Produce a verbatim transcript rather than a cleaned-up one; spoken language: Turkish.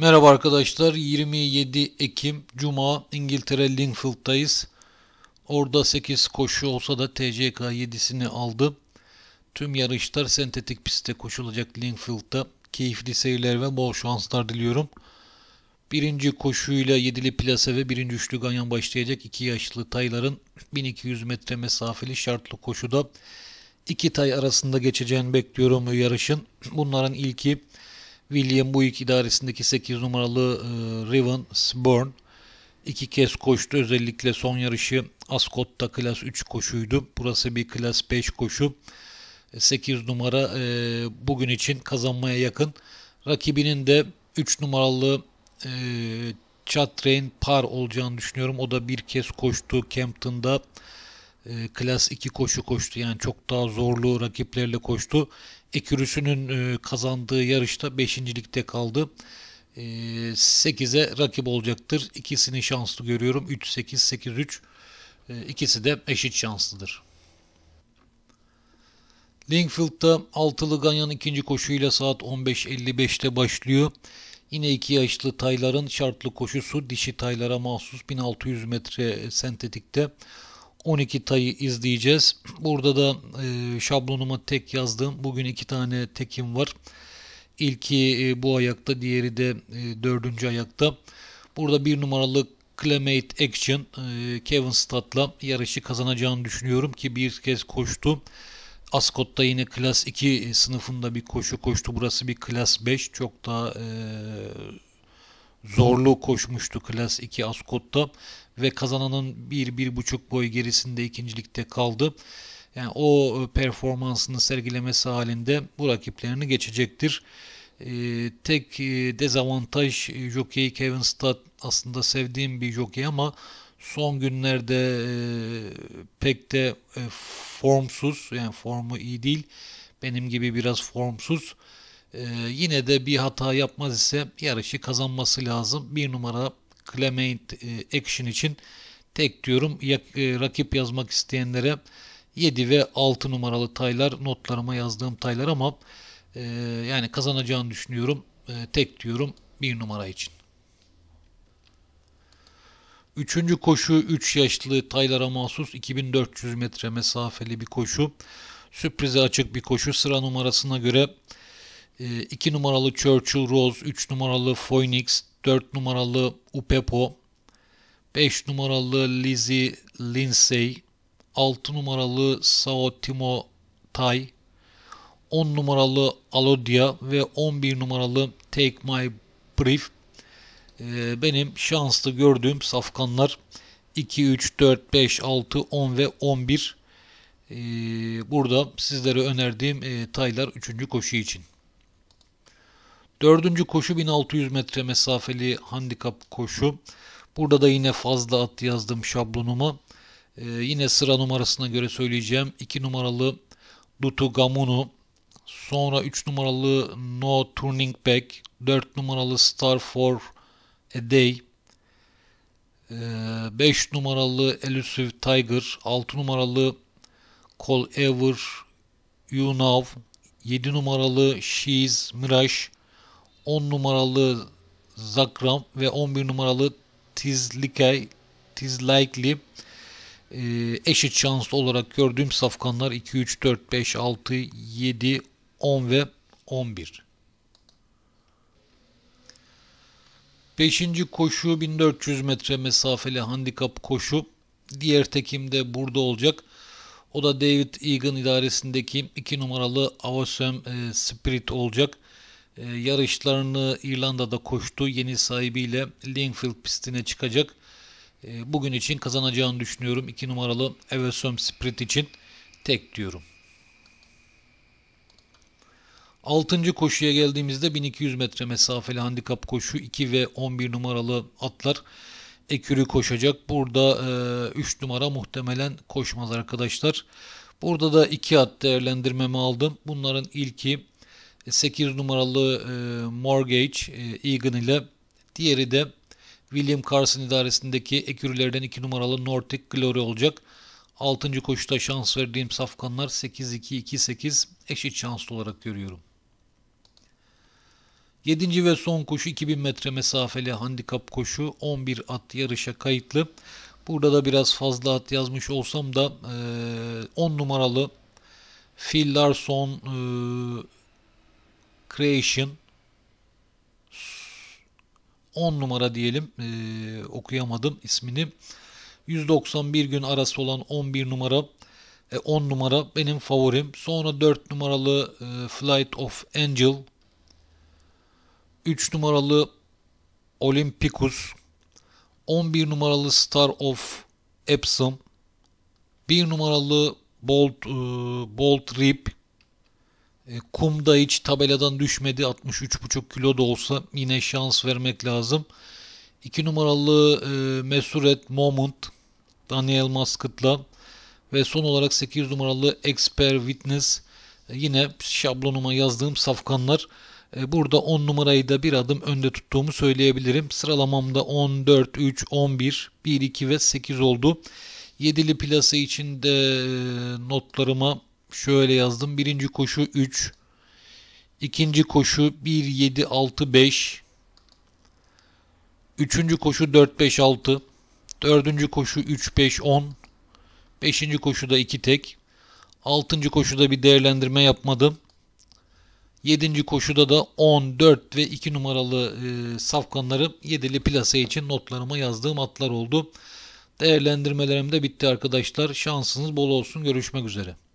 Merhaba arkadaşlar, yirmi yedi Ekim Cuma İngiltere Lingfield'dayız. Orada sekiz koşu olsa da T C K yedisini aldı. Tüm yarışlar sentetik pistte koşulacak Lingfield'da. Keyifli seyirler ve bol şanslar diliyorum. Birinci koşuyla yedili plase ve birinci üçlü ganyan başlayacak. iki yaşlı tayların bin iki yüz metre mesafeli şartlı koşuda iki tay arasında geçeceğini bekliyorum yarışın. Bunların ilki William Buick idaresindeki sekiz numaralı e, Raven Spurn. İki kez koştu. Özellikle son yarışı Ascot'ta klas üç koşuydu. Burası bir klas beş koşu. sekiz numara e, bugün için kazanmaya yakın. Rakibinin de üç numaralı e, Chattrain Par olacağını düşünüyorum. O da bir kez koştu Kempton'da. E, klas iki koşu koştu. Yani çok daha zorlu rakiplerle koştu. Ekürüsünün kazandığı yarışta beşincilikte kaldı. sekize rakip olacaktır. İkisini şanslı görüyorum. üç sekiz sekiz üç. İkisi de eşit şanslıdır. Lingfield'da altılı ganyan ikinci koşuyla saat on beş elli beş'te başlıyor. Yine iki yaşlı tayların şartlı koşusu, dişi taylara mahsus bin altı yüz metre sentetikte. on iki tayı izleyeceğiz. Burada da e, şablonuma tek yazdım. Bugün iki tane tekim var. İlki e, bu ayakta, diğeri de e, dördüncü ayakta. Burada bir numaralı Clement Action e, Kevin Stadt'la yarışı kazanacağını düşünüyorum ki bir kez koştu. Ascot'ta yine klas iki sınıfında bir koşu koştu. Burası bir klas beş. Çok daha e, zorlu koşmuştu klas iki Ascot'ta ve kazananın bir bir buçuk boy gerisinde ikincilikte kaldı. Yani o performansını sergilemesi halinde bu rakiplerini geçecektir. Ee, tek dezavantaj jockey Kevin Stott, aslında sevdiğim bir jockey ama son günlerde e, pek de e, formsuz, yani formu iyi değil. Benim gibi biraz formsuz. Ee, yine de bir hata yapmaz ise yarışı kazanması lazım. Bir numara Clement Action için tek diyorum. Rakip yazmak isteyenlere yedi ve altı numaralı taylar, notlarıma yazdığım taylar ama e, yani kazanacağını düşünüyorum. E, tek diyorum bir numara için. Üçüncü koşu üç yaşlı taylara mahsus iki bin dört yüz metre mesafeli bir koşu. Sürprize açık bir koşu. Sıra numarasına göre iki numaralı Churchill Rose, üç numaralı Phoenix, dört numaralı Upepo, beş numaralı Lizzie Lindsay, altı numaralı Sao Timotay, on numaralı Alodia ve on bir numaralı Take My Brief. Benim şanslı gördüğüm safkanlar iki, üç, dört, beş, altı, on ve on bir. Burada sizlere önerdiğim taylar üçüncü koşu için. Dördüncü koşu bin altı yüz metre mesafeli handikap koşu. Burada da yine fazla at yazdım şablonuma. Ee, yine sıra numarasına göre söyleyeceğim. iki numaralı Dutu Gamunu. Sonra üç numaralı No Turning Back. dört numaralı Star For A Day. Ee, beş numaralı Elusive Tiger. altı numaralı Call Ever You Now. yedi numaralı She's Mirage. on numaralı Zakram ve on bir numaralı Tizlikeli Tizlikeli e, eşit şanslı olarak gördüğüm safkanlar iki, üç, dört, beş, altı, yedi, on ve on bir. beşinci koşu bin dört yüz metre mesafeli handikap koşu. Diğer tekim de burada olacak. O da David Egan idaresindeki iki numaralı Awesome Spirit olacak. Yarışlarını İrlanda'da koştu. Yeni sahibiyle Lingfield pistine çıkacak. Bugün için kazanacağını düşünüyorum. iki numaralı Everson Spirit için tek diyorum. altıncı koşuya geldiğimizde bin iki yüz metre mesafeli handikap koşu. iki ve on bir numaralı atlar ekürü koşacak. Burada üç numara muhtemelen koşmaz arkadaşlar. Burada da iki at değerlendirmemi aldım. Bunların ilki sekiz numaralı e, Mortgage e, Egan ile, diğeri de William Carson idaresindeki ekürülerden iki numaralı Nordic Glory olacak. altıncı koşuda şans verdiğim safkanlar sekiz iki iki sekiz eşit şanslı olarak görüyorum. Yedinci ve son koşu iki bin metre mesafeli handikap koşu, on bir at yarışa kayıtlı. Burada da biraz fazla at yazmış olsam da on numaralı Phil Larson e, Creation on numara diyelim, e, okuyamadım ismini. yüz doksan bir gün arası olan on bir numara, e, on numara benim favorim. Sonra dört numaralı e, Flight of Angel, üç numaralı Olympicus, on bir numaralı Star of Epsom, bir numaralı Bolt, e, Bolt Rip. E, kum da hiç tabeladan düşmedi. altmış üç buçuk kilo da olsa yine şans vermek lazım. iki numaralı e, Mesuret Moment, Daniel Muscat'la ve son olarak sekiz numaralı Expert Witness, e, yine şablonuma yazdığım safkanlar. E, burada on numarayı da bir adım önde tuttuğumu söyleyebilirim. Sıralamamda on, dört, üç, on bir, bir, iki ve sekiz oldu. Yedili plase için de notlarıma şöyle yazdım. Birinci koşu üç. İkinci koşu bir, yedi, altı, beş. Üçüncü koşu dört, beş, altı. Dördüncü koşu üç, beş, on. Beşinci koşuda iki tek. Altıncı koşuda bir değerlendirme yapmadım. Yedinci koşuda da on, dört ve iki numaralı e, safkanları yedili plase için notlarıma yazdığım atlar oldu. Değerlendirmelerim de bitti arkadaşlar. Şansınız bol olsun. Görüşmek üzere.